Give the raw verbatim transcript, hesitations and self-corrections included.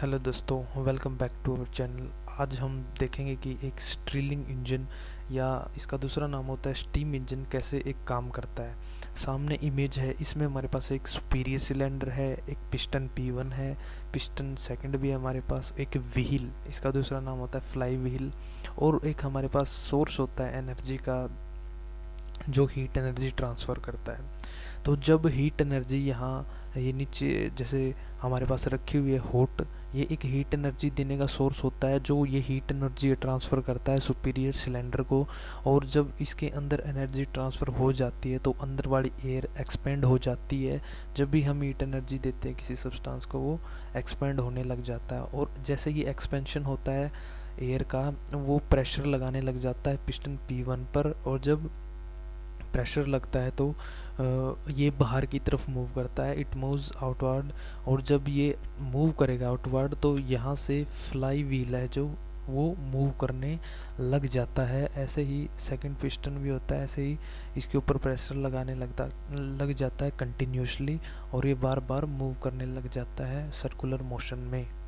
Hello दोस्तों, welcome back to our channel. आज हम देखेंगे कि एक स्टिर्लिंग इंजन या इसका दूसरा नाम होता है स्टीम इंजन कैसे एक काम करता है। सामने इमेज है, इसमें हमारे पास एक सुपीरियर सिलेंडर है, एक पिस्टन पी वन है, पिस्टन सेकंड भी है हमारे पास, एक व्हील इसका दूसरा नाम होता है फ्लाई व्हील, और एक हमारे पास सोर्स होता है एनर्जी का जो हीट एनर्जी ट्रांसफ़र करता है। तो जब हीट एनर्जी यहाँ ये नीचे जैसे हमारे पास रखी हुई है होट, ये एक हीट एनर्जी देने का सोर्स होता है जो ये हीट एनर्जी ट्रांसफ़र करता है सुपीरियर सिलेंडर को। और जब इसके अंदर एनर्जी ट्रांसफ़र हो जाती है तो अंदर वाली एयर एक्सपेंड हो जाती है। जब भी हम हीट एनर्जी देते हैं किसी सब्सटेंस को, वो एक्सपेंड होने लग जाता है, और जैसे ही एक्सपेंशन होता है एयर का, वो प्रेशर लगाने लग जाता है पिस्टन पी वन पर, और जब प्रेशर लगता है तो ये बाहर की तरफ मूव करता है, इट मूव्स आउटवर्ड। और जब ये मूव करेगा आउटवर्ड तो यहाँ से फ्लाई व्हील है जो वो मूव करने लग जाता है। ऐसे ही सेकंड पिस्टन भी होता है, ऐसे ही इसके ऊपर प्रेशर लगाने लगता लग जाता है कंटिन्यूसली, और ये बार बार मूव करने लग जाता है सर्कुलर मोशन में।